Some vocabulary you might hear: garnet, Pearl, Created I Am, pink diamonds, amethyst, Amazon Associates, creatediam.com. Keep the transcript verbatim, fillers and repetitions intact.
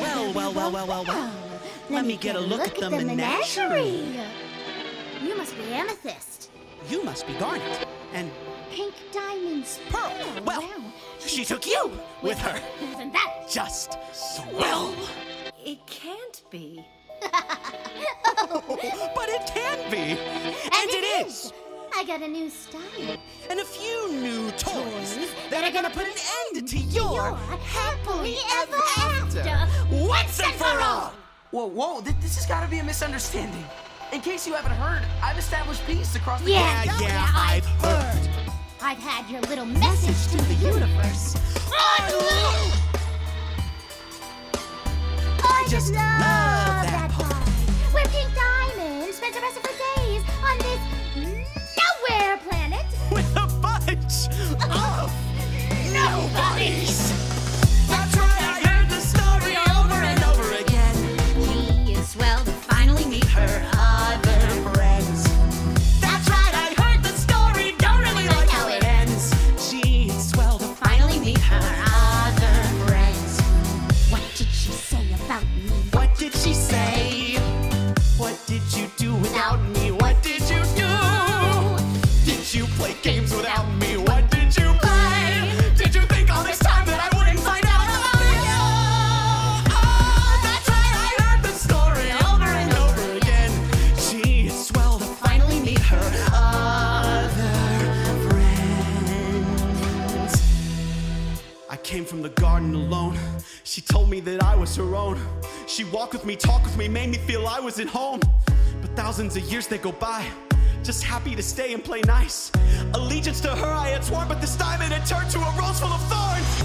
Well, well, well, well, well, well. Let me get a look at the menagerie. You must be Amethyst. You must be Garnet. And Pink Diamonds. Pearl. Well, she took you with her. Isn't that just swell? It can't be. Oh, but it can be. And it is. I got a new style. And a few new toys that are gonna put an end to your happily ever after. Once and for all! Whoa, whoa, this has gotta be a misunderstanding. In case you haven't heard, I've established peace across the yeah, yeah, yeah, I've heard. I've had your little message to the universe. I just love that part. Where Pink Diamond spends the rest of her days on this nowhere planet. With a bunch of nobodies. That's right, I heard the story over and over again. He is swell to finally meet her other friends. That's right, I heard the story, don't really like how it ends. She is swell to finally meet her other friends. What did she say about me? What did she say? What did you do without me? What did you do? Did you play games without me? What did you play? Did you think all this time that I wouldn't find out? Oh, oh, that's right, I heard the story over and over again. She is swell to finally meet her other friends. I came from the garden alone. She told me that I was her own. She walked with me, talked with me, made me feel I was at home. But thousands of years they go by. Just happy to stay and play nice. Allegiance to her I had sworn, but this time it had turned to a rose full of thorns.